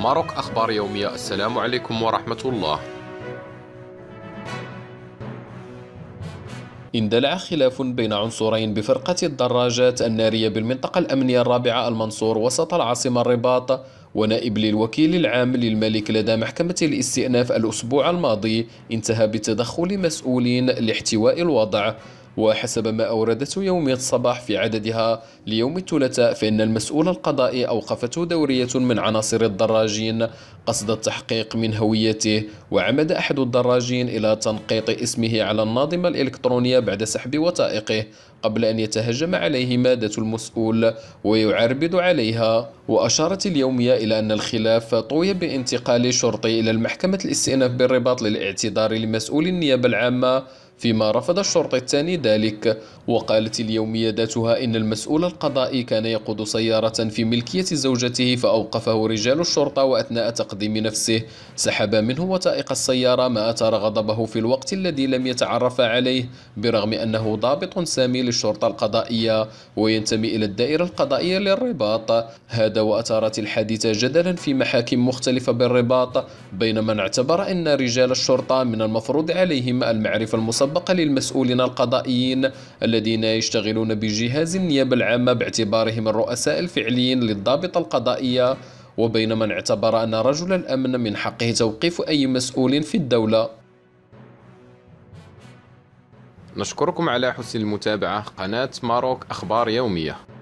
ماروك أخبار يومية. السلام عليكم ورحمة الله. اندلع خلاف بين عنصرين بفرقة الدراجات النارية بالمنطقة الأمنية الرابعة المنصور وسط العاصمة الرباط، ونائب للوكيل العام للملك لدى محكمة الاستئناف الأسبوع الماضي انتهى بتدخل مسؤولين لاحتواء الوضع. وحسب ما أوردته يومية الصباح في عددها ليوم الثلاثاء، فإن المسؤول القضائي أوقفته دورية من عناصر الدراجين قصد التحقيق من هويته، وعمد أحد الدراجين إلى تنقيط اسمه على الناظمة الإلكترونية بعد سحب وثائقه، قبل أن يتهجم عليه مادة المسؤول ويعربد عليها. وأشارت اليومية إلى أن الخلاف طوي بانتقال شرطي إلى المحكمة الاستئناف بالرباط للاعتذار لمسؤول النيابة العامة، فيما رفض الشرطي الثاني ذلك. وقالت اليومية ذاتها إن المسؤول القضائي كان يقود سيارة في ملكية زوجته، فأوقفه رجال الشرطة، وأثناء تقديم نفسه سحب منه وثائق السيارة، ما أثار غضبه في الوقت الذي لم يتعرف عليه، برغم أنه ضابط سامي للشرطة القضائية وينتمي إلى الدائرة القضائية للرباط. هذا وأثارت الحادثة جدلا في محاكم مختلفة بالرباط بين من اعتبر أن رجال الشرطة من المفروض عليهم المعرفة المسبقة للمسؤولين القضائيين الذين يشتغلون بجهاز النيابة العامة باعتبارهم الرؤساء الفعليين للضابطة القضائية، وبين من اعتبر أن رجل الأمن من حقه توقيف أي مسؤول في الدولة. نشكركم على حسن المتابعة. قناة ماروك أخبار يومية.